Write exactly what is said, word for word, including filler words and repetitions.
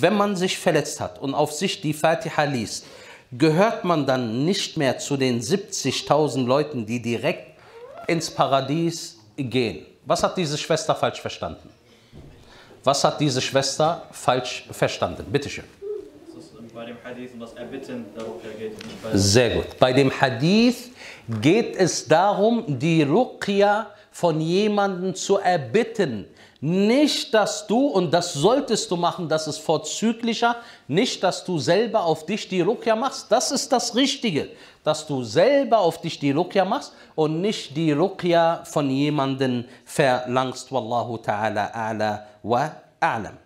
Wenn man sich verletzt hat und auf sich die Fatiha liest, gehört man dann nicht mehr zu den siebzigtausend Leuten, die direkt ins Paradies gehen? Was hat diese Schwester falsch verstanden? Was hat diese Schwester falsch verstanden? Bitte schön. Bei dem Hadith und das Erbitten, darum geht es nicht weiter. Sehr gut. Bei dem Hadith geht es darum, die Rukya von jemandem zu erbitten. Nicht, dass du, und das solltest du machen, das ist vorzüglicher, nicht, dass du selber auf dich die Rukya machst. Das ist das Richtige, dass du selber auf dich die Rukya machst und nicht die Rukya von jemandem verlangst. Wallahu ta'ala a'la wa a'lam.